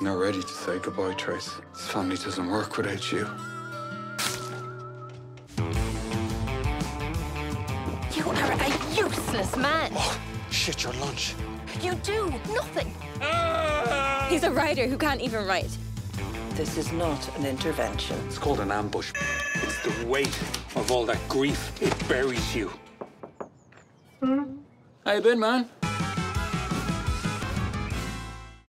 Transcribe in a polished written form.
I'm not ready to say goodbye, Trace. This family doesn't work without you. You are a useless man. Oh, shit your lunch. You do nothing. He's a writer who can't even write. This is not an intervention. It's called an ambush. It's the weight of all that grief. It buries you. How you been, man?